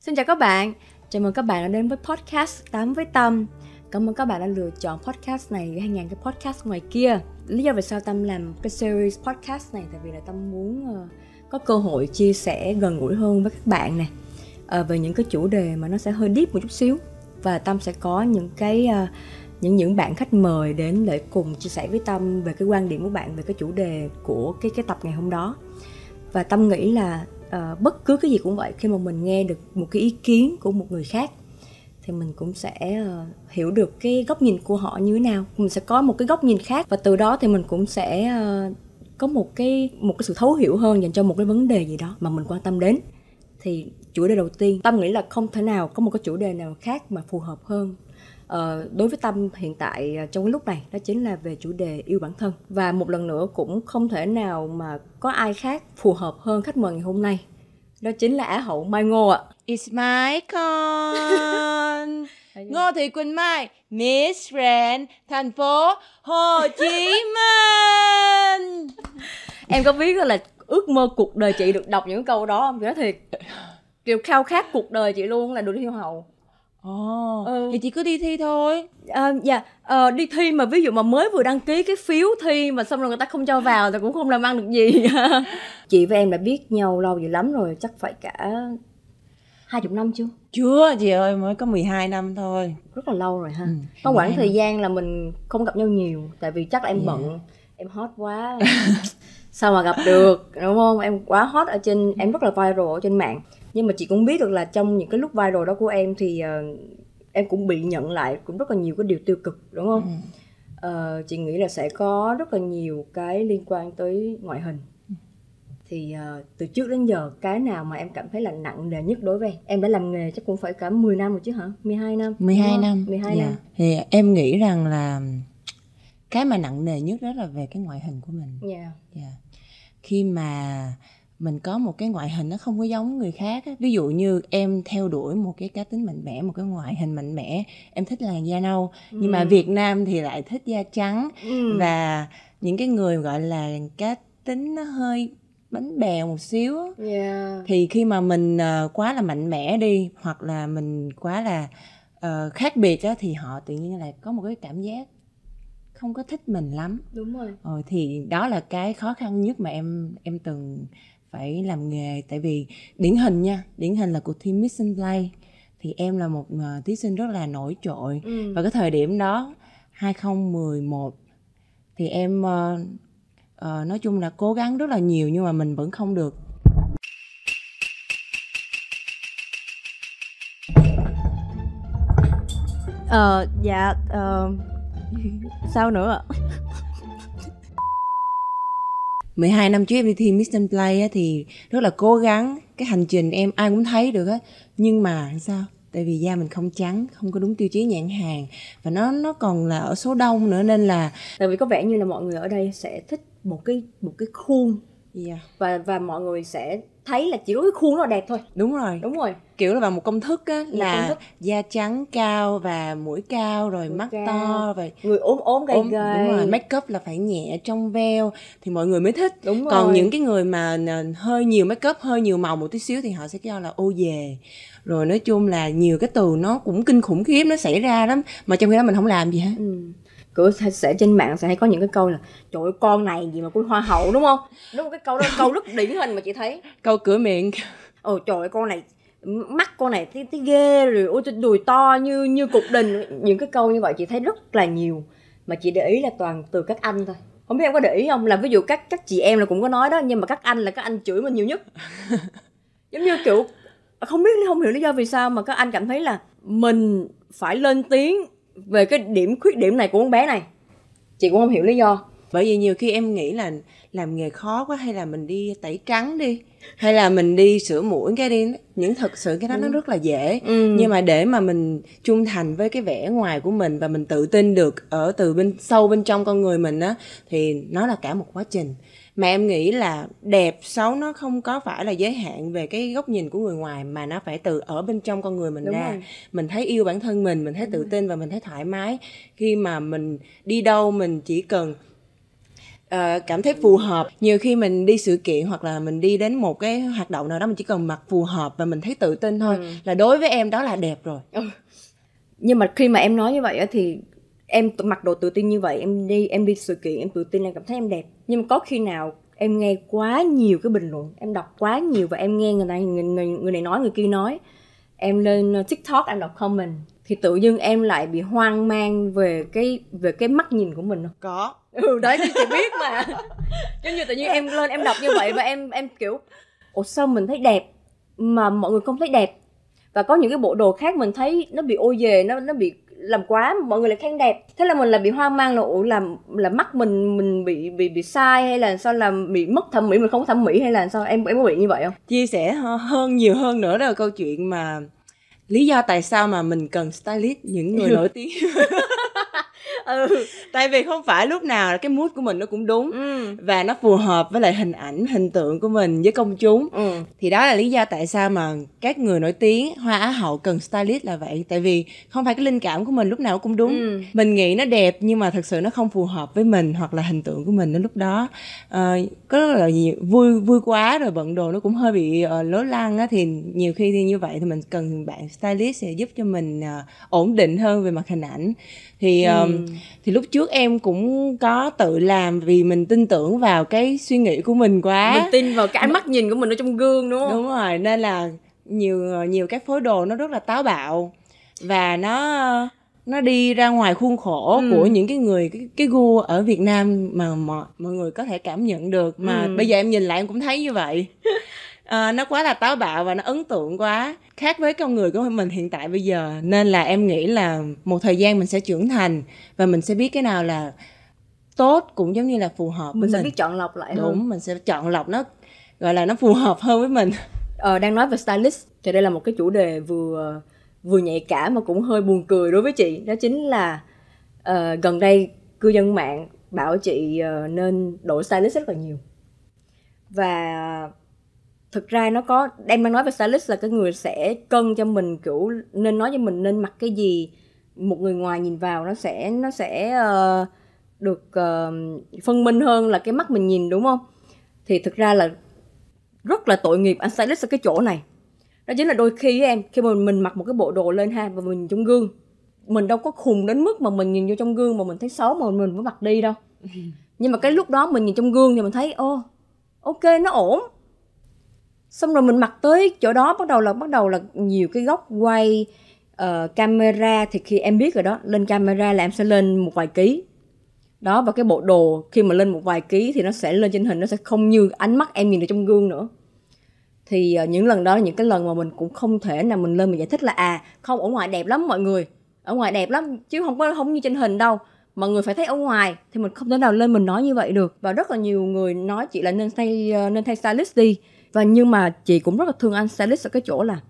Xin chào các bạn, chào mừng các bạn đã đến với podcast Tám với Tâm. Cảm ơn các bạn đã lựa chọn podcast này với hàng ngàn cái podcast ngoài kia. Lý do vì sao Tâm làm cái series podcast này tại vì là Tâm muốn có cơ hội chia sẻ gần gũi hơn với các bạn nè, về những cái chủ đề mà nó sẽ hơi deep một chút xíu. Và Tâm sẽ có những cái những bạn khách mời đến để cùng chia sẻ với Tâm về cái quan điểm của bạn về cái chủ đề của cái tập ngày hôm đó. Và Tâm nghĩ là bất cứ cái gì cũng vậy, khi mà mình nghe được một cái ý kiến của một người khác thì mình cũng sẽ hiểu được cái góc nhìn của họ như thế nào. Mình sẽ có một cái góc nhìn khác và từ đó thì mình cũng sẽ có một cái sự thấu hiểu hơn dành cho một cái vấn đề gì đó mà mình quan tâm đến. Thì chủ đề đầu tiên Tâm nghĩ là không thể nào có một cái chủ đề nào khác mà phù hợp hơn đối với Tâm hiện tại trong cái lúc này, đó chính là về chủ đề yêu bản thân. Và một lần nữa cũng không thể nào mà có ai khác phù hợp hơn khách mời ngày hôm nay, đó chính là Á hậu Mai Ngô ạ. It's my con. Ngô Thị Quỳnh Mai, Miss Ren, thành phố Hồ Chí Minh. Em có biết là ước mơ cuộc đời chị được đọc những câu đó không? Chị nói thiệt, kiểu khao khát cuộc đời chị luôn là được đi hậu. Thì chị cứ đi thi thôi. Đi thi mà ví dụ mà mới vừa đăng ký cái phiếu thi mà xong rồi người ta không cho vào thì cũng không làm ăn được gì. Chị với em đã biết nhau lâu dữ lắm rồi, chắc phải cả 20 năm chưa? Chưa chị ơi, mới có 12 năm thôi. Rất là lâu rồi ha. Có khoảng thời gian là mình không gặp nhau nhiều, tại vì chắc là em bận, em hot quá. Sao mà gặp được, đúng không? Em quá hot ở trên, em rất là viral ở trên mạng. Nhưng mà chị cũng biết được là trong những cái lúc viral đó của em thì em cũng bị nhận lại cũng rất là nhiều cái điều tiêu cực, đúng không? Chị nghĩ là sẽ có rất là nhiều cái liên quan tới ngoại hình. Thì từ trước đến giờ cái nào mà em cảm thấy là nặng nề nhất đối với em đã làm nghề chắc cũng phải cả 10 năm rồi chứ hả? 12 năm. 12 năm. 12 năm. Thì em nghĩ rằng là cái mà nặng nề nhất đó là về cái ngoại hình của mình. Khi mà mình có một cái ngoại hình nó không có giống người khác á. Ví dụ như em theo đuổi một cái cá tính mạnh mẽ, một cái ngoại hình mạnh mẽ, em thích làn da nâu, nhưng mà Việt Nam thì lại thích da trắng, và những cái người gọi là cá tính nó hơi bánh bèo một xíu á. Thì khi mà mình quá là mạnh mẽ đi, hoặc là mình quá là khác biệt á, thì họ tự nhiên lại có một cái cảm giác không có thích mình lắm. Đúng rồi. Thì đó là cái khó khăn nhất mà em từng phải làm nghề. Tại vì điển hình nha, điển hình là cuộc thi Miss and Play. Thì em là một thí sinh rất là nổi trội. Và cái thời điểm đó 2011 thì em nói chung là cố gắng rất là nhiều, nhưng mà mình vẫn không được. Sao nữa ạ? 12 năm trước em đi thi Miss and Play á, thì rất là cố gắng. Cái hành trình em ai cũng thấy được á. Nhưng mà sao? Tại vì da mình không trắng, không có đúng tiêu chí nhãn hàng. Và nó còn là ở số đông nữa, nên là tại vì có vẻ như là mọi người ở đây sẽ thích một cái khuôn. Và mọi người sẽ thấy là chỉ có cái khuôn nó đẹp thôi. Đúng rồi. Kiểu là vào một công thức á, là da trắng cao và mũi cao rồi mũi mắt cao, to và người ốm gầy. Đúng rồi, make up là phải nhẹ trong veo thì mọi người mới thích. Đúng rồi. Còn những cái người mà hơi nhiều make up, hơi nhiều màu một tí xíu thì họ sẽ cho là ô dề. Rồi nói chung là nhiều cái từ nó cũng kinh khủng khiếp, nó xảy ra lắm, mà trong khi đó mình không làm gì hết. Cứ sẽ trên mạng sẽ hay có những cái câu là trời ơi con này gì mà con hoa hậu, đúng không? Đúng không? Cái câu đó câu rất điển hình mà chị thấy. Câu cửa miệng. Trời ơi con này, mắt con này thấy ghê rồi, ôi đùi to như cục đình. Những cái câu như vậy chị thấy rất là nhiều, mà chị để ý là toàn từ các anh thôi. Không biết em có để ý không, là ví dụ các chị em là cũng có nói đó, nhưng mà các anh là các anh chửi mình nhiều nhất. Giống như kiểu không biết, không hiểu lý do vì sao mà các anh cảm thấy là mình phải lên tiếng về cái khuyết điểm này của con bé này. Chị cũng không hiểu lý do. Bởi vì nhiều khi em nghĩ là làm nghề khó quá, hay là mình đi tẩy trắng đi, hay là mình đi sửa mũi cái đi. Những thật sự cái đó nó rất là dễ. Nhưng mà để mà mình trung thành với cái vẻ ngoài của mình và mình tự tin được ở từ bên sâu bên trong con người mình á, thì nó là cả một quá trình. Mà em nghĩ là đẹp xấu nó không có phải là giới hạn về cái góc nhìn của người ngoài, mà nó phải từ ở bên trong con người mình. Đúng ra rồi. Mình thấy yêu bản thân mình thấy tự tin và mình thấy thoải mái khi mà mình đi đâu. Mình chỉ cần cảm thấy phù hợp. Nhiều khi mình đi sự kiện hoặc là mình đi đến một cái hoạt động nào đó, mình chỉ cần mặc phù hợp và mình thấy tự tin thôi, là đối với em đó là đẹp rồi. Nhưng mà khi mà em nói như vậy thì em mặc đồ tự tin như vậy, em đi sự kiện em tự tin, em cảm thấy em đẹp. Nhưng mà có khi nào em nghe quá nhiều cái bình luận, em đọc quá nhiều và em nghe người này nói, người kia nói, em lên TikTok em đọc comment, thì tự dưng em lại bị hoang mang về cái mắt nhìn của mình không? Có. Đấy thì chị biết mà. Giống như tự nhiên em lên em đọc như vậy và em kiểu ủa sao mình thấy đẹp mà mọi người không thấy đẹp, và có những cái bộ đồ khác mình thấy nó bị ô dề, nó bị làm quá, mọi người lại khen đẹp. Thế là mình lại bị hoang mang là ủa là mắt mình bị sai, hay là sao, là bị mất thẩm mỹ, mình không có thẩm mỹ hay là sao, em có bị như vậy không? Chia sẻ nhiều hơn nữa đó là câu chuyện mà lý do tại sao mà mình cần stylist, những người nổi tiếng. Tại vì không phải lúc nào cái mood của mình nó cũng đúng và nó phù hợp với lại hình ảnh, hình tượng của mình với công chúng. Thì đó là lý do tại sao mà các người nổi tiếng, hoa á hậu cần stylist là vậy. Tại vì không phải cái linh cảm của mình lúc nào cũng đúng. Mình nghĩ nó đẹp nhưng mà thật sự nó không phù hợp với mình hoặc là hình tượng của mình đến lúc đó. Có rất là nhiều, vui quá rồi bận đồ nó cũng hơi bị lố lăng á, thì nhiều khi thì như vậy thì mình cần bạn stylist sẽ giúp cho mình ổn định hơn về mặt hình ảnh. Thì lúc trước em cũng có tự làm vì mình tin tưởng vào cái suy nghĩ của mình quá. Mình tin vào cái ánh mắt nhìn của mình ở trong gương, đúng không? Đúng rồi, nên là nhiều cái phối đồ nó rất là táo bạo và nó đi ra ngoài khuôn khổ của những cái người cái gu ở Việt Nam mà mọi người có thể cảm nhận được, mà bây giờ em nhìn lại em cũng thấy như vậy. Nó quá là táo bạo và nó ấn tượng quá, khác với con người của mình hiện tại bây giờ. Nên là em nghĩ là một thời gian mình sẽ trưởng thành và mình sẽ biết cái nào là tốt cũng giống như là phù hợp với mình. Sẽ biết chọn lọc lại. Đúng, hơn. Mình sẽ chọn lọc nó, gọi là nó phù hợp hơn với mình. Đang nói về stylist thì đây là một cái chủ đề vừa nhạy cảm mà cũng hơi buồn cười đối với chị. Đó chính là gần đây cư dân mạng bảo chị nên đổi stylist rất là nhiều. Và thực ra nó có, em đang nói về stylist là cái người sẽ cân cho mình kiểu nên nói cho mình nên mặc cái gì, một người ngoài nhìn vào nó sẽ được phân minh hơn là cái mắt mình nhìn, đúng không? Thì thực ra là rất là tội nghiệp anh stylist ở cái chỗ này. Đó chính là đôi khi em khi mà mình mặc một cái bộ đồ lên ha, và mình nhìn trong gương, mình đâu có khùng đến mức mà mình nhìn vô trong gương mà mình thấy xấu mà mình mới mặc đi đâu. Nhưng mà cái lúc đó mình nhìn trong gương thì mình thấy ok, nó ổn. Xong rồi mình mặc tới chỗ đó bắt đầu là nhiều cái góc quay, camera, thì khi em biết rồi đó, lên camera là em sẽ lên một vài ký. Đó, và cái bộ đồ khi mà lên một vài ký thì nó sẽ lên trên hình, nó sẽ không như ánh mắt em nhìn ở trong gương nữa. Thì những lần đó là những cái lần mà mình cũng không thể nào mình lên mình giải thích là không, ở ngoài đẹp lắm mọi người. Ở ngoài đẹp lắm chứ không như trên hình đâu. Mọi người phải thấy ở ngoài, thì mình không thể nào lên mình nói như vậy được. Và rất là nhiều người nói chị là nên thay stylist đi. Và nhưng mà chị cũng rất là thương anh stylist ở cái chỗ là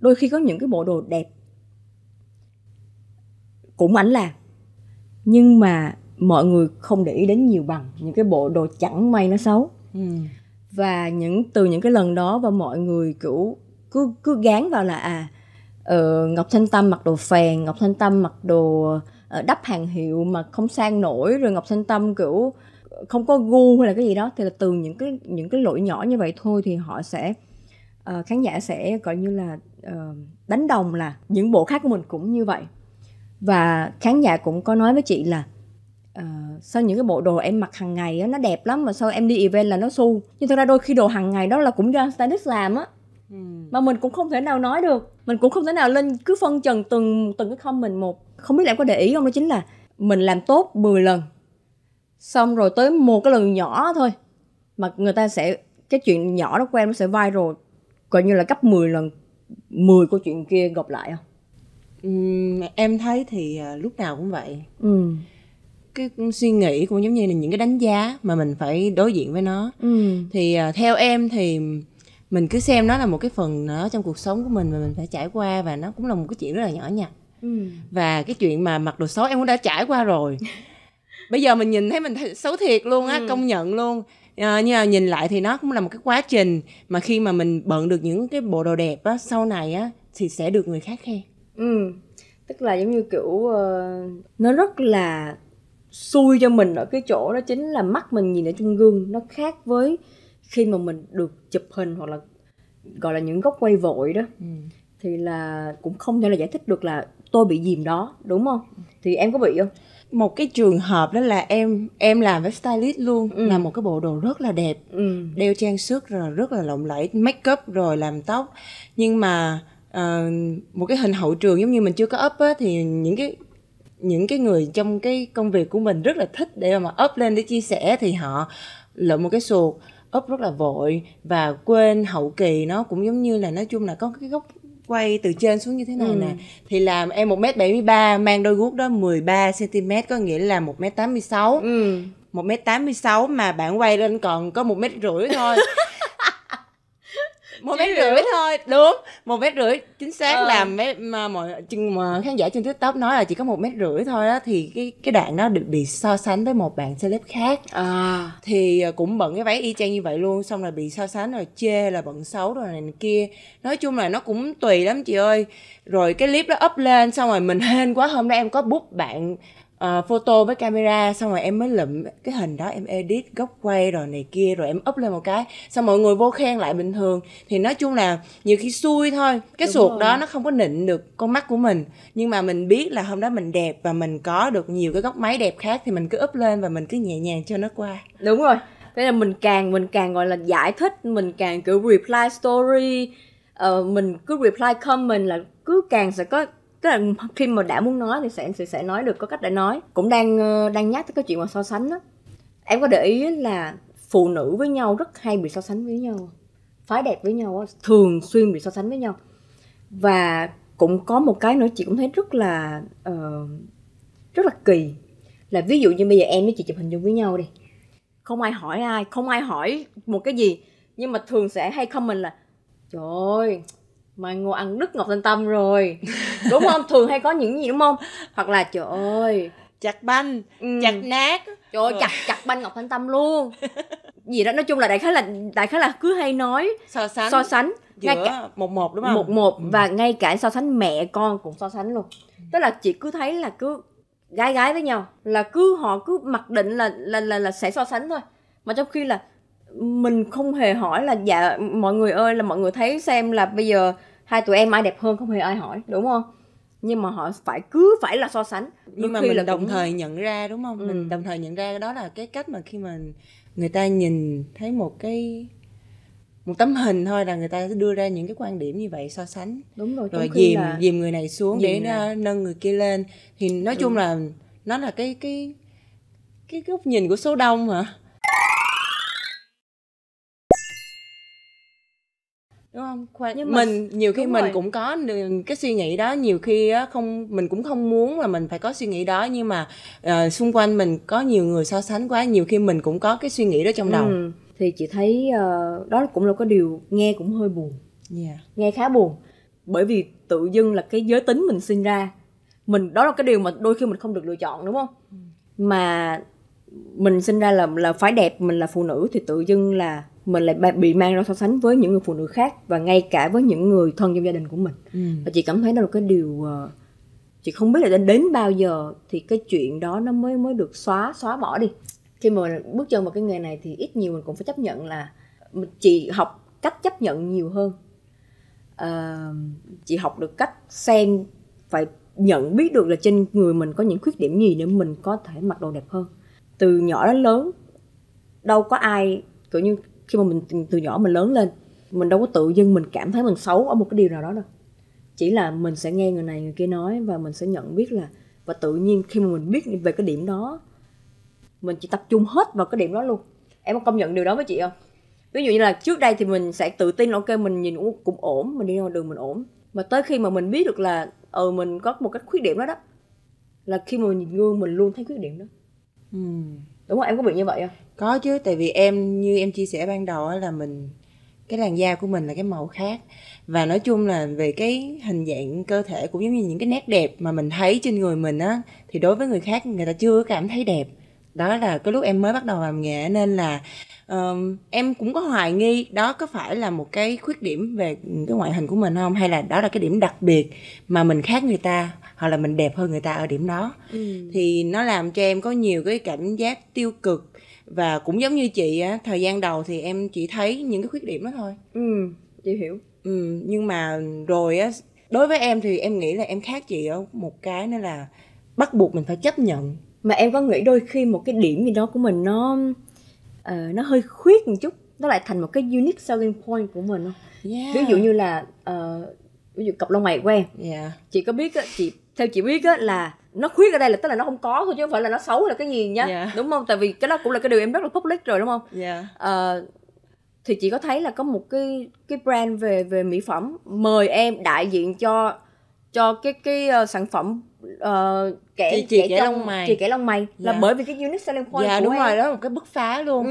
đôi khi có những cái bộ đồ đẹp cũng ảnh làm, nhưng mà mọi người không để ý đến nhiều bằng những cái bộ đồ chẳng may nó xấu. Và từ những cái lần đó và mọi người kiểu cứ gán vào là Ngọc Thanh Tâm mặc đồ phèn, Ngọc Thanh Tâm mặc đồ đắp hàng hiệu mà không sang nổi, rồi Ngọc Thanh Tâm kiểu không có gu hay là cái gì đó. Thì là từ những cái lỗi nhỏ như vậy thôi thì họ sẽ khán giả sẽ gọi như là đánh đồng là những bộ khác của mình cũng như vậy. Và khán giả cũng có nói với chị là sao những cái bộ đồ em mặc hàng ngày á, nó đẹp lắm mà sao em đi event là nó su. Nhưng thật ra đôi khi đồ hàng ngày đó là cũng do stylist làm á, mà mình cũng không thể nào nói được, mình cũng không thể nào lên cứ phân trần từng cái comment một. Không biết là em có để ý không, đó chính là mình làm tốt 10 lần, xong rồi tới một cái lần nhỏ thôi mà người ta sẽ, cái chuyện nhỏ đó của em nó sẽ viral coi như là gấp 10 lần 10 câu chuyện kia gộp lại không? Em thấy thì lúc nào cũng vậy. Cái suy nghĩ cũng giống như là những cái đánh giá mà mình phải đối diện với nó. Thì theo em thì mình cứ xem nó là một cái phần nó trong cuộc sống của mình mà mình phải trải qua, và nó cũng là một cái chuyện rất là nhỏ nhặt. Và cái chuyện mà mặc đồ xấu em cũng đã trải qua rồi. Bây giờ mình nhìn thấy mình xấu thiệt luôn á, công nhận luôn. Nhưng mà nhìn lại thì nó cũng là một cái quá trình mà khi mà mình bận được những cái bộ đồ đẹp á, sau này á thì sẽ được người khác khen. Tức là giống như kiểu nó rất là xui cho mình ở cái chỗ đó chính là mắt mình nhìn ở trong gương, nó khác với khi mà mình được chụp hình hoặc là gọi là những góc quay vội đó. Thì là cũng không thể là giải thích được là tôi bị dìm đó, đúng không? Thì em có bị không? Một cái trường hợp đó là em làm với stylist luôn, là một cái bộ đồ rất là đẹp, đeo trang sức rồi rất là lộng lẫy, make up rồi làm tóc, nhưng mà một cái hình hậu trường giống như mình chưa có up á, thì những cái người trong cái công việc của mình rất là thích để mà up lên để chia sẻ, thì họ lượm một cái xuồng up rất là vội và quên hậu kỳ nó cũng giống như là, nói chung là có cái góc quay từ trên xuống như thế này nè. Thì làm em 1m73, mang đôi guốc đó 13cm, có nghĩa là 1m86. 1m86 mà bạn quay lên còn có 1m50 thôi. 1m50 thôi, đúng, 1m50 chính xác. Làm mà khán giả trên TikTok nói là chỉ có 1m50 thôi á, thì cái đoạn đó được bị so sánh với một bạn celeb khác, thì cũng bận cái váy y chang như vậy luôn, xong là bị so sánh rồi chê là bận xấu rồi này kia, nói chung là nó cũng tùy lắm chị ơi. Rồi cái clip đó up lên xong rồi mình hên quá, hôm đó em có book bạn photo với camera, xong rồi em mới lụm cái hình đó, em edit góc quay rồi này kia, rồi em up lên một cái, xong mọi người vô khen lại bình thường. Thì nói chung là nhiều khi xui thôi, cái xuột đó nó không có nịnh được con mắt của mình, nhưng mà mình biết là hôm đó mình đẹp và mình có được nhiều cái góc máy đẹp khác, thì mình cứ up lên và mình cứ nhẹ nhàng cho nó qua. Đúng rồi, thế là mình càng gọi là giải thích, mình càng cứ reply story, mình cứ reply comment, là cứ càng sẽ có. Tức là khi mà đã muốn nói thì sẽ nói được, có cách để nói. Cũng đang nhắc tới cái chuyện mà so sánh đó. Em có để ý là phụ nữ với nhau rất hay bị so sánh với nhau, phái đẹp với nhau, thường xuyên bị so sánh với nhau. Và cũng có một cái nữa chị cũng thấy rất là kỳ, là ví dụ như bây giờ em với chị chụp hình chung với nhau đi, không ai hỏi ai, không ai hỏi một cái gì, nhưng mà thường sẽ hay comment là trời ơi, mai Ngô ăn đứt Ngọc Thanh Tâm rồi, đúng không? Thường hay có những gì, đúng không? Hoặc là trời ơi, chặt banh, chặt nát, trời ơi, chặt banh Ngọc Thanh Tâm luôn. Gì đó, nói chung là đại khái là cứ hay nói so sánh giữa ngay cả, 1-1 đúng không? 1-1 và ngay cả so sánh mẹ con cũng so sánh luôn. Tức là chị cứ thấy là cứ gái với nhau là cứ họ cứ mặc định là sẽ so sánh thôi, mà trong khi là mình không hề hỏi là dạ mọi người ơi, là mọi người thấy xem là bây giờ hai tụi em ai đẹp hơn, không hề ai hỏi, đúng không? Nhưng mà họ cứ phải là so sánh. Nhưng mà mình đồng thời nhận ra, đúng không? Mình đồng thời nhận ra đó là cái cách mà khi mà người ta nhìn thấy một tấm hình thôi là người ta đưa ra những cái quan điểm như vậy, so sánh. Đúng rồi. Rồi dìm người này xuống để nâng người kia lên. Thì nói chung là nó là cái góc nhìn của số đông hả? Đúng không? Nhưng mình nhiều khi mình cũng có cái suy nghĩ đó, nhiều khi không, mình cũng không muốn là mình phải có suy nghĩ đó, nhưng mà xung quanh mình có nhiều người so sánh quá, nhiều khi mình cũng có cái suy nghĩ đó trong đầu. Thì chị thấy đó cũng là cái điều nghe cũng hơi buồn, nghe khá buồn, bởi vì tự dưng là cái giới tính mình sinh ra, mình đó là cái điều mà đôi khi mình không được lựa chọn, đúng không? Mà mình sinh ra là phái đẹp, mình là phụ nữ, thì tự dưng là mình lại bị mang ra so sánh với những người phụ nữ khác và ngay cả với những người thân trong gia đình của mình. Và chị cảm thấy đó là cái điều chị không biết là đến bao giờ thì cái chuyện đó nó mới được xóa bỏ đi. Khi mà mình bước chân vào cái nghề này thì ít nhiều mình cũng phải chấp nhận, là chị học cách chấp nhận nhiều hơn. Chị học được cách xem, phải nhận biết được là trên người mình có những khuyết điểm gì để mình có thể mặc đồ đẹp hơn. Từ nhỏ đến lớn đâu có ai kiểu như, khi mà mình từ nhỏ mình lớn lên, mình đâu có tự dưng mình cảm thấy mình xấu ở một cái điều nào đó đâu. Chỉ là mình sẽ nghe người này người kia nói và mình sẽ nhận biết là, và tự nhiên khi mà mình biết về cái điểm đó, mình chỉ tập trung hết vào cái điểm đó luôn. Em có công nhận điều đó với chị không? Ví dụ như là trước đây thì mình sẽ tự tin là ok, mình nhìn cũng ổn, mình đi ra đường mình ổn. Mà tới khi mà mình biết được là mình có một cái khuyết điểm đó, là khi mà mình nhìn gương mình luôn thấy khuyết điểm đó. Đúng không? Em có bị như vậy không? Có chứ, tại vì như em chia sẻ ban đầu là cái làn da của mình là cái màu khác. Và nói chung là về cái hình dạng cơ thể cũng giống như những cái nét đẹp mà mình thấy trên người mình á, thì đối với người khác người ta chưa cảm thấy đẹp. Đó là cái lúc em mới bắt đầu làm nghề, nên là em cũng có hoài nghi đó có phải là một cái khuyết điểm về cái ngoại hình của mình không, hay là đó là cái điểm đặc biệt mà mình khác người ta, hoặc là mình đẹp hơn người ta ở điểm đó. Thì nó làm cho em có nhiều cái cảm giác tiêu cực. Và cũng giống như chị á, thời gian đầu thì em chỉ thấy những cái khuyết điểm đó thôi. Chị hiểu. Nhưng mà rồi á, đối với em thì em nghĩ là em khác chị ở một cái, nên là bắt buộc mình phải chấp nhận. Mà em có nghĩ đôi khi một cái điểm gì đó của mình nó hơi khuyết một chút, nó lại thành một cái unique selling point của mình không? Yeah. Ví dụ như là ví dụ cặp lông mày của em. Yeah. Chị có biết á, theo chị biết á, là nó khuyết ở đây là tức là nó không có thôi chứ không phải là nó xấu hay là cái gì nhá. Yeah. Đúng không? Tại vì cái đó cũng là cái điều em rất là public rồi đúng không? Yeah. Thì chị có thấy là có một cái brand về mỹ phẩm mời em đại diện cho cái sản phẩm kẻ lông mày, là bởi vì cái unique selling point của đúng em. Rồi đó là một cái bứt phá luôn.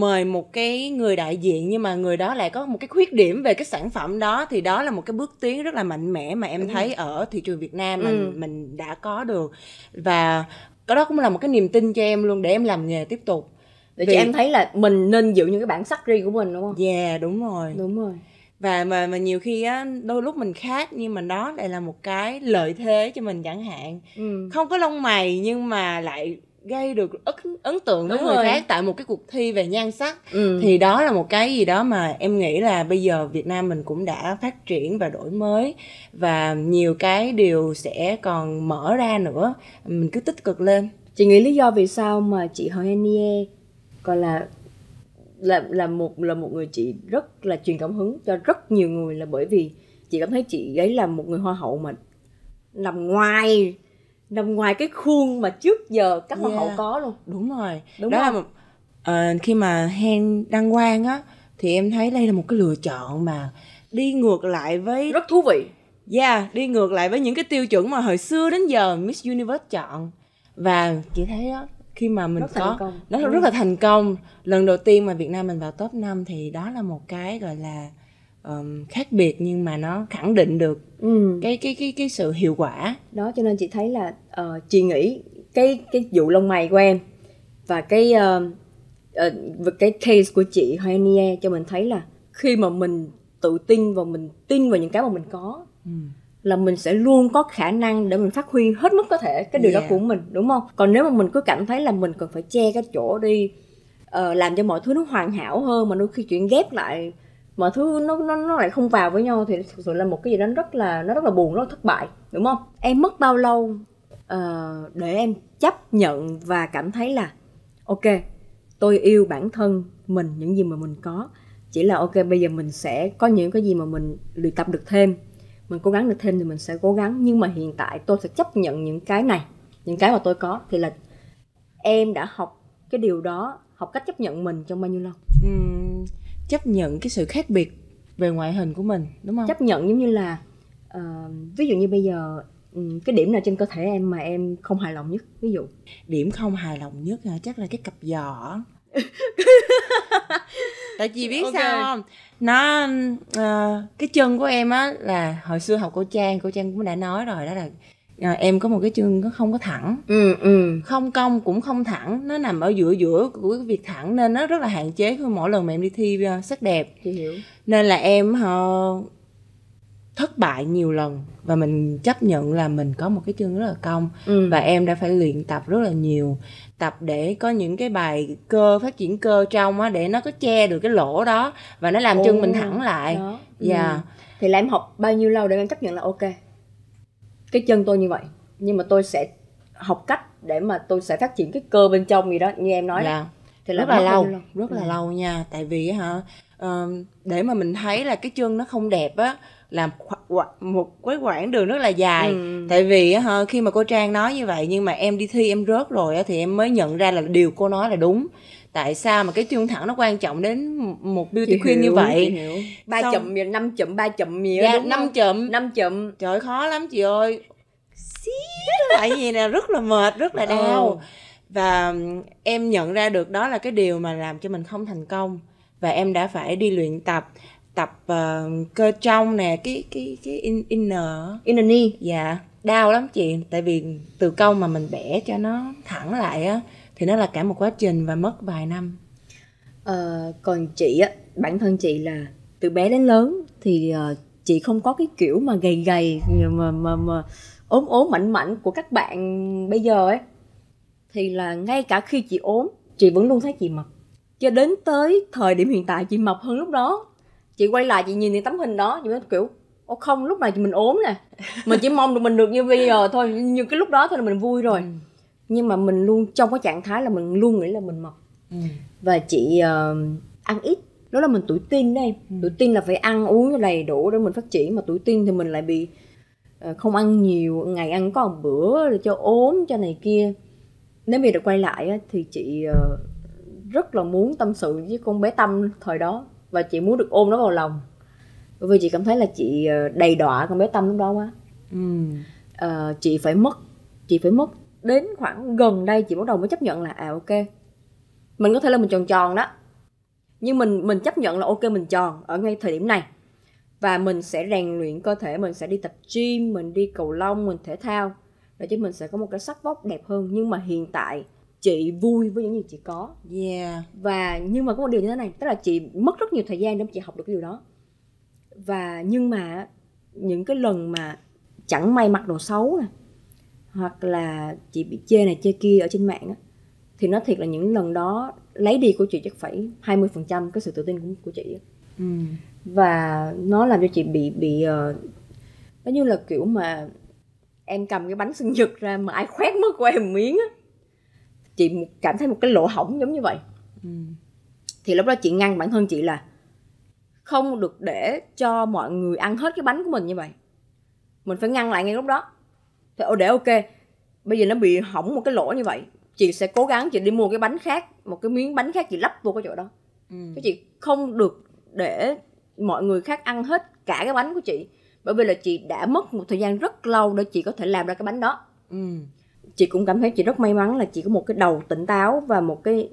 Mời một cái người đại diện nhưng mà người đó lại có một cái khuyết điểm về cái sản phẩm đó, thì đó là một cái bước tiến rất là mạnh mẽ mà em thấy ở thị trường Việt Nam mình đã có được. Và cái đó cũng là một cái niềm tin cho em luôn để em làm nghề tiếp tục. Để cho em thấy là mình nên giữ những cái bản sắc riêng của mình đúng không? Yeah, đúng rồi. Đúng rồi. Và mà nhiều khi á, đôi lúc mình khác nhưng mà nó lại là một cái lợi thế cho mình chẳng hạn. Không có lông mày nhưng mà lại gây được ấn tượng với người khác tại một cái cuộc thi về nhan sắc. Thì đó là một cái gì đó mà em nghĩ là bây giờ Việt Nam mình cũng đã phát triển và đổi mới, và nhiều cái điều sẽ còn mở ra nữa. Mình cứ tích cực lên. Chị nghĩ lý do vì sao mà chị H'Hen Niê gọi là một người chị rất là truyền cảm hứng cho rất nhiều người, là bởi vì chị cảm thấy chị ấy là một người hoa hậu mà nằm ngoài cái khuôn mà trước giờ các hoa hậu có luôn. Đúng rồi. Đúng đó không? Là khi mà H'Hen đăng quang á thì em thấy đây là một cái lựa chọn mà đi ngược lại với rất thú vị. Đi ngược lại với những cái tiêu chuẩn mà hồi xưa đến giờ Miss Universe chọn, và chị thấy đó, khi mà mình nó rất là thành công. Lần đầu tiên mà Việt Nam mình vào top 5 thì đó là một cái gọi là khác biệt, nhưng mà nó khẳng định được cái sự hiệu quả. Đó, cho nên chị thấy là chị nghĩ cái vụ lông mày của em và cái case của chị H'Hen Niê cho mình thấy là khi mà mình tự tin và mình tin vào những cái mà mình có là mình sẽ luôn có khả năng để mình phát huy hết mức có thể cái điều đó của mình, đúng không? Còn nếu mà mình cứ cảm thấy là mình cần phải che cái chỗ đi, làm cho mọi thứ nó hoàn hảo hơn, mà đôi khi chuyện ghép lại mọi thứ nó lại không vào với nhau, thì thực sự là một cái gì đó nó rất là buồn, rất là thất bại, đúng không? Em mất bao lâu để em chấp nhận và cảm thấy là ok, tôi yêu bản thân mình, những gì mà mình có, chỉ là ok bây giờ mình sẽ có những cái gì mà mình luyện tập được thêm, mình cố gắng được thêm thì mình sẽ cố gắng, nhưng mà hiện tại tôi sẽ chấp nhận những cái này, những cái mà tôi có. Thì là em đã học cái điều đó, học cách chấp nhận mình trong bao nhiêu lâu? Chấp nhận cái sự khác biệt về ngoại hình của mình, đúng không? Chấp nhận giống như là ví dụ như bây giờ cái điểm nào trên cơ thể em mà em không hài lòng nhất? Ví dụ điểm không hài lòng nhất hả? Chắc là cái cặp giò. Tại chị biết sao không? Nó cái chân của em á, là hồi xưa học cô Trang cũng đã nói rồi đó, là em có một cái chân nó không có thẳng, không cong cũng không thẳng, nó nằm ở giữa của cái việc thẳng, nên nó rất là hạn chế khi mỗi lần mà em đi thi sắc đẹp. Chị hiểu. Nên là em thất bại nhiều lần, và mình chấp nhận là mình có một cái chân rất là cong. Và em đã phải luyện tập rất là nhiều, tập để có những cái bài cơ, phát triển cơ trong á, để nó có che được cái lỗ đó và nó làm chân mình thẳng lại. Thì là em học bao nhiêu lâu để em chấp nhận là ok, cái chân tôi như vậy nhưng mà tôi sẽ học cách để mà tôi sẽ phát triển cái cơ bên trong gì đó như em nói là thì rất là lâu, rất là lâu nha. Tại vì để mà mình thấy là cái chân nó không đẹp á là một cái quãng đường rất là dài. Tại vì khi mà cô Trang nói như vậy, nhưng mà em đi thi em rớt rồi thì em mới nhận ra là điều cô nói là đúng. Tại sao mà cái chân thẳng nó quan trọng đến một beauty queen như vậy? 3 chậm, 5 chậm, 3 chậm gì đó, 5 chậm. Trời ơi, khó lắm chị ơi. Tại vì là rất là mệt, rất là đau. Và em nhận ra được đó là cái điều mà làm cho mình không thành công. Và em đã phải đi luyện tập cơ trong nè, cái inner knee. Dạ, đau lắm chị, tại vì từ câu mà mình bẻ cho nó thẳng lại á thì nó là cả một quá trình và mất vài năm. Còn chị á, bản thân chị là từ bé đến lớn thì chị không có cái kiểu mà gầy mà ốm ốm mảnh mảnh của các bạn bây giờ ấy, thì là ngay cả khi chị ốm, chị vẫn luôn thấy chị mập. Cho đến tới thời điểm hiện tại chị mập hơn lúc đó. Chị quay lại chị nhìn những tấm hình đó, chị mới kiểu ô không, lúc này mình ốm nè, mình chỉ mong được mình được như bây giờ thôi, như cái lúc đó thôi là mình vui rồi. Nhưng mà mình luôn trong cái trạng thái là mình luôn nghĩ là mình mập. Và chị ăn ít. Đó là mình tuổi teen đây. Tuổi teen là phải ăn uống đầy đủ để mình phát triển. Mà tuổi teen thì mình lại bị không ăn nhiều, ngày ăn có một bữa rồi cho ốm, cho này kia. Nếu mà được quay lại thì chị rất là muốn tâm sự với con bé Tâm thời đó. Và chị muốn được ôm nó vào lòng. Bởi vì chị cảm thấy là chị đầy đọa con bé Tâm lúc đó quá. Chị phải mất đến khoảng gần đây chị bắt đầu mới chấp nhận là ok, mình có thể là mình tròn tròn đó. Nhưng mình chấp nhận là ok mình tròn ở ngay thời điểm này. Và mình sẽ rèn luyện cơ thể, mình sẽ đi tập gym, mình đi cầu lông, mình thể thao. Để chứ mình sẽ có một cái sắc vóc đẹp hơn. Nhưng mà hiện tại chị vui với những gì chị có. Và nhưng mà có một điều như thế này, tức là chị mất rất nhiều thời gian để chị học được cái điều đó. Và nhưng mà những cái lần mà chẳng may mặc đồ xấu nè, hoặc là chị bị chê này chê kia ở trên mạng á, thì nói thiệt là những lần đó lấy đi của chị chắc phải 20% cái sự tự tin của chị. Và nó làm cho chị bị nó như là kiểu mà em cầm cái bánh sinh nhật ra mà ai khoét mất của em miếng á, chị cảm thấy một cái lỗ hổng giống như vậy. Thì lúc đó chị ngăn bản thân chị là không được để cho mọi người ăn hết cái bánh của mình như vậy. Mình phải ngăn lại ngay lúc đó. Thì để ok, bây giờ nó bị hỏng một cái lỗ như vậy, chị sẽ cố gắng chị đi mua cái bánh khác, một cái miếng bánh khác chị lắp vô cái chỗ đó. Chứ chị không được để mọi người khác ăn hết cả cái bánh của chị. Bởi vì là chị đã mất một thời gian rất lâu để chị có thể làm ra cái bánh đó. Chị cũng cảm thấy chị rất may mắn là chị có một cái đầu tỉnh táo và một cái...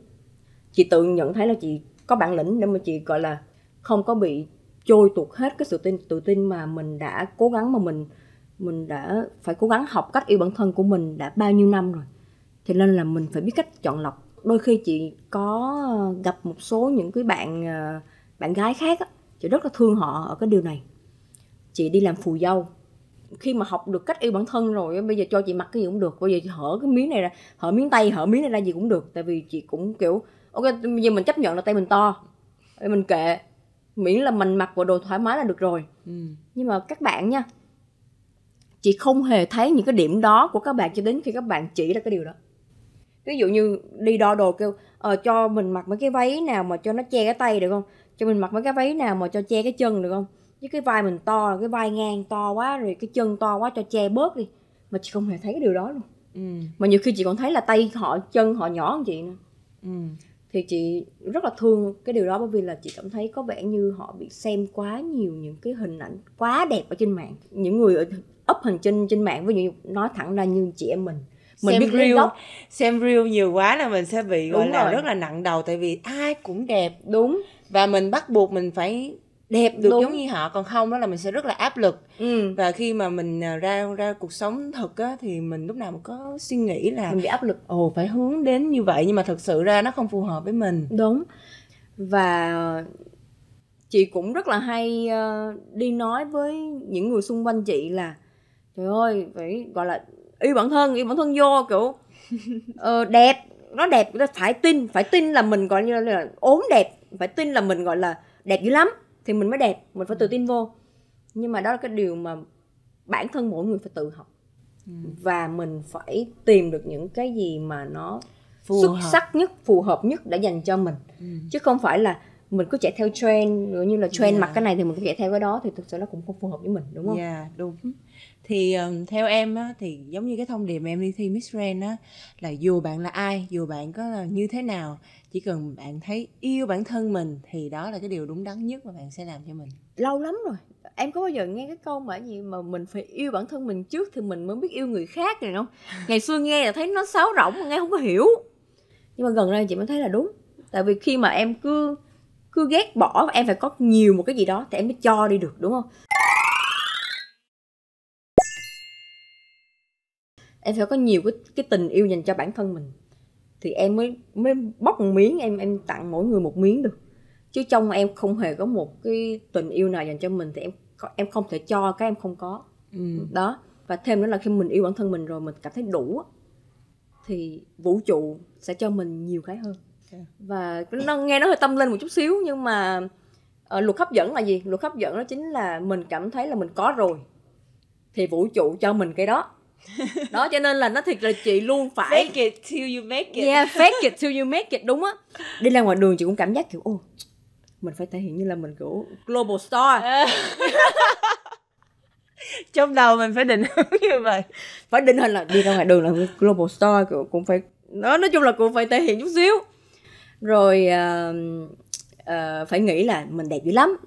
Chị tự nhận thấy là chị có bản lĩnh để mà chị gọi là không có bị trôi tuột hết cái sự tự tin mà mình đã cố gắng, mà mình đã phải cố gắng học cách yêu bản thân của mình đã bao nhiêu năm rồi. Thì nên là mình phải biết cách chọn lọc. Đôi khi chị có gặp một số những cái bạn gái khác á, chị rất là thương họ ở cái điều này. Chị đi làm phù dâu, khi mà học được cách yêu bản thân rồi, bây giờ cho chị mặc cái gì cũng được, bây giờ chị hở cái miếng này ra, hở miếng tay, hở miếng này ra gì cũng được. Tại vì chị cũng kiểu ok, bây giờ mình chấp nhận là tay mình to, mình kệ, miễn là mình mặc bộ đồ thoải mái là được rồi. Nhưng mà các bạn nha, chị không hề thấy những cái điểm đó của các bạn cho đến khi các bạn chỉ ra cái điều đó. Ví dụ như đi đo đồ kêu cho mình mặc mấy cái váy nào mà cho nó che cái tay được không, cho mình mặc mấy cái váy nào mà cho che cái chân được không, chứ cái vai mình to, cái vai ngang to quá rồi cái chân to quá cho che bớt đi. Mà chị không hề thấy cái điều đó luôn. Mà nhiều khi chị còn thấy là tay họ, chân họ nhỏ hơn chị nữa. Thì chị rất là thương cái điều đó, bởi vì là chị cảm thấy có vẻ như họ bị xem quá nhiều những cái hình ảnh quá đẹp ở trên mạng. Những người up hình trên mạng, ví dụ nói thẳng ra như chị em mình xem biết reel, xem reel nhiều quá là mình sẽ bị gọi là rất là nặng đầu, tại vì ai cũng đẹp. Đúng. Và mình bắt buộc mình phải đẹp được giống như họ, còn không đó là mình sẽ rất là áp lực. Và khi mà mình ra cuộc sống thật á, thì mình lúc nào cũng có suy nghĩ là mình bị áp lực, phải hướng đến như vậy, nhưng mà thật sự ra nó không phù hợp với mình. Đúng. Và chị cũng rất là hay đi nói với những người xung quanh chị là trời ơi, phải gọi là yêu bản thân vô kiểu đẹp, nó đẹp, phải tin là mình gọi như là ốm đẹp, phải tin là mình gọi là đẹp dữ lắm thì mình mới đẹp, mình phải tự tin vô. Nhưng mà đó là cái điều mà bản thân mỗi người phải tự học. Và mình phải tìm được những cái gì mà nó xuất sắc nhất, phù hợp nhất để dành cho mình. Chứ không phải là mình cứ chạy theo trend, như là trend mặc cái này thì mình cứ chạy theo cái đó, thì thực sự nó cũng không phù hợp với mình, đúng không? Đúng. Thì theo em á, thì giống như cái thông điệp mà em đi thi Miss Ren á, là dù bạn là ai, dù bạn có là như thế nào, chỉ cần bạn thấy yêu bản thân mình thì đó là cái điều đúng đắn nhất mà bạn sẽ làm cho mình. Lâu lắm rồi em có bao giờ nghe cái câu mà gì mà mình phải yêu bản thân mình trước thì mình mới biết yêu người khác này không? Ngày xưa nghe là thấy nó sáo rỗng, nghe không có hiểu. Nhưng mà gần đây chị mới thấy là đúng. Tại vì khi mà em cứ ghét bỏ, em phải có nhiều một cái gì đó thì em mới cho đi được, đúng không? Em phải có nhiều cái tình yêu dành cho bản thân mình thì em mới bóc một miếng, em tặng mỗi người một miếng được. Chứ trong em không hề có một cái tình yêu nào dành cho mình thì em không thể cho cái em không có. Đó. Và thêm nữa là khi mình yêu bản thân mình rồi, mình cảm thấy đủ, thì vũ trụ sẽ cho mình nhiều cái hơn. Và nó nghe nó hơi tâm linh một chút xíu, nhưng mà luật hấp dẫn là gì? Luật hấp dẫn đó chính là mình cảm thấy là mình có rồi thì vũ trụ cho mình cái đó. Đó, cho nên là nó thiệt là chị luôn phải fake it till you make it. Yeah, fake it till you make it, đúng á. Đi ra ngoài đường chị cũng cảm giác kiểu ô, mình phải thể hiện như là mình kiểu global star. Trong đầu mình phải định hướng như vậy. Phải định hình là đi ra ngoài đường là global star, cũng phải đó, nói chung là cũng phải thể hiện chút xíu. Rồi phải nghĩ là mình đẹp dữ lắm,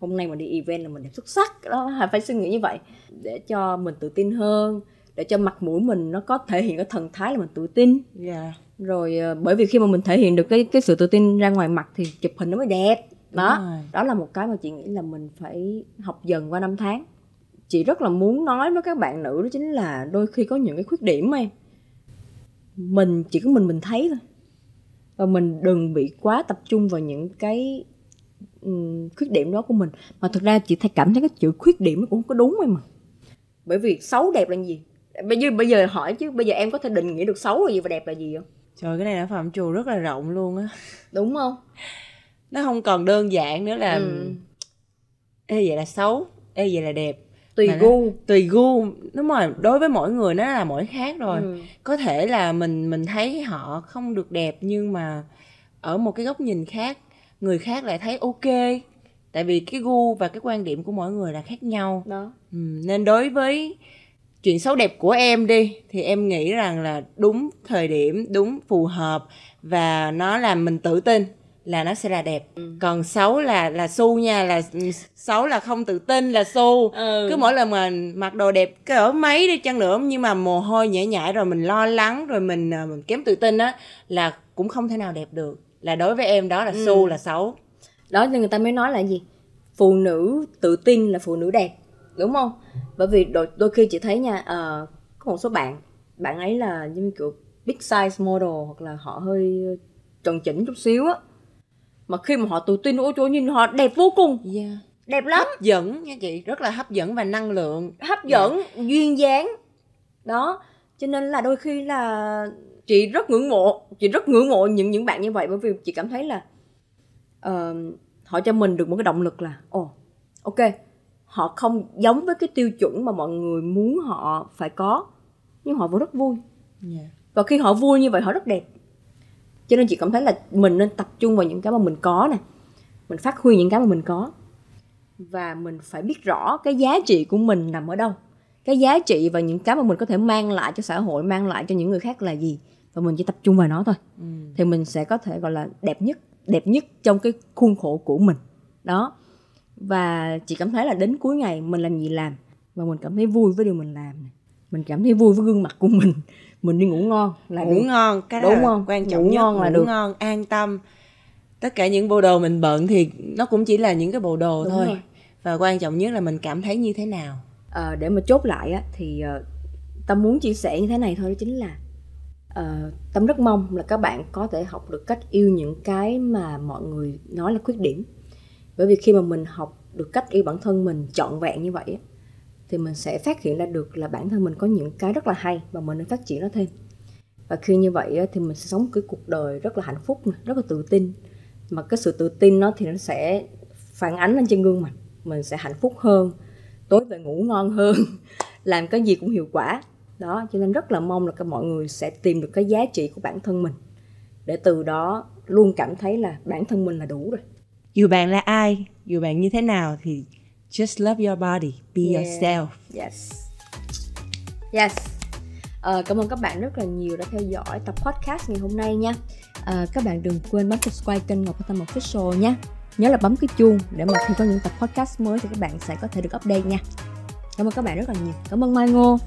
hôm nay mình đi event là mình đẹp xuất sắc đó, phải suy nghĩ như vậy để cho mình tự tin hơn, để cho mặt mũi mình nó có thể hiện cái thần thái là mình tự tin. Yeah. Rồi bởi vì khi mà mình thể hiện được cái sự tự tin ra ngoài mặt thì chụp hình nó mới đẹp. Đó, đó là một cái mà chị nghĩ là mình phải học dần qua năm tháng. Chị rất là muốn nói với các bạn nữ đó chính là đôi khi có những cái khuyết điểm em, mình chỉ có mình thấy thôi. Và mình đừng bị quá tập trung vào những cái khuyết điểm đó của mình. Mà thực ra chị cảm thấy cái chữ khuyết điểm nó cũng không có đúng em mà. Bởi vì xấu đẹp là gì? Bây giờ hỏi chứ bây giờ em có thể định nghĩa được xấu là gì và đẹp là gì không? Trời, cái này đã phạm trù rất là rộng luôn á. Đúng không? Nó không còn đơn giản nữa là ê vậy là xấu, ê vậy là đẹp. Tùy gu. Đúng rồi, đối với mỗi người nó là mỗi khác rồi. Có thể là mình thấy họ không được đẹp, nhưng mà ở một cái góc nhìn khác, người khác lại thấy ok. Tại vì cái gu và cái quan điểm của mỗi người là khác nhau đó. Nên đối với chuyện xấu đẹp của em đi, thì em nghĩ rằng là đúng thời điểm, đúng phù hợp, và nó làm mình tự tin là nó sẽ là đẹp. Còn xấu là xu nha, là xấu là không tự tin, là xu. Cứ mỗi lần mà mặc đồ đẹp cỡ mấy đi chăng nữa, nhưng mà mồ hôi nhễ nhại rồi mình lo lắng, rồi mình kém tự tin á, là cũng không thể nào đẹp được. Là đối với em đó là xu, là xấu. Đó, nên người ta mới nói là gì? Phụ nữ tự tin là phụ nữ đẹp, đúng không? Bởi vì đôi khi chị thấy nha, có một số bạn ấy là như kiểu big size model, hoặc là họ hơi tròn chỉnh chút xíu á, mà khi mà họ tự tin, ôi trời, nhìn họ đẹp vô cùng. Yeah. Đẹp lắm. Hấp dẫn nha chị, rất là hấp dẫn và năng lượng. Hấp dẫn, duyên dáng. Đó, cho nên là đôi khi là chị rất ngưỡng mộ những bạn như vậy, bởi vì chị cảm thấy là họ cho mình được một cái động lực là ok, họ không giống với cái tiêu chuẩn mà mọi người muốn họ phải có, nhưng họ vẫn rất vui. Yeah. Và khi họ vui như vậy, họ rất đẹp. Cho nên chị cảm thấy là mình nên tập trung vào những cái mà mình có nè, mình phát huy những cái mà mình có, và mình phải biết rõ cái giá trị của mình nằm ở đâu, cái giá trị và những cái mà mình có thể mang lại cho xã hội, mang lại cho những người khác là gì, và mình chỉ tập trung vào nó thôi. Thì mình sẽ có thể gọi là đẹp nhất trong cái khuôn khổ của mình đó. Và chị cảm thấy là đến cuối ngày mình làm gì làm, và mình cảm thấy vui với điều mình làm, mình cảm thấy vui với gương mặt của mình đi ngủ ngon là ngủ ngon, cái đúng không? Quan trọng nhất là ngủ ngon, an tâm. Tất cả những bộ đồ mình bận thì nó cũng chỉ là những cái bộ đồ đúng thôi rồi. Và quan trọng nhất là mình cảm thấy như thế nào. Để mà chốt lại á, thì Tâm muốn chia sẻ như thế này thôi, đó chính là Tâm rất mong là các bạn có thể học được cách yêu những cái mà mọi người nói là khuyết điểm. Bởi vì khi mà mình học được cách yêu bản thân mình trọn vẹn như vậy á, thì mình sẽ phát hiện ra được là bản thân mình có những cái rất là hay và mình nên phát triển nó thêm. Và khi như vậy thì mình sẽ sống cái cuộc đời rất là hạnh phúc, rất là tự tin. Mà cái sự tự tin nó thì nó sẽ phản ánh lên trên gương mặt. Mình sẽ hạnh phúc hơn, tối về ngủ ngon hơn, làm cái gì cũng hiệu quả. Đó, cho nên rất là mong là mọi người sẽ tìm được cái giá trị của bản thân mình, để từ đó luôn cảm thấy là bản thân mình là đủ rồi. Dù bạn là ai, dù bạn như thế nào thì just love your body, be yourself. Yes. Cảm ơn các bạn rất là nhiều đã theo dõi tập podcast ngày hôm nay nha. Các bạn đừng quên bấm subscribe kênh Ngọc Thanh Tâm Official nha. Nhớ là bấm cái chuông để mà khi có những tập podcast mới thì các bạn sẽ có thể được update nha. Cảm ơn các bạn rất là nhiều. Cảm ơn Mai Ngô.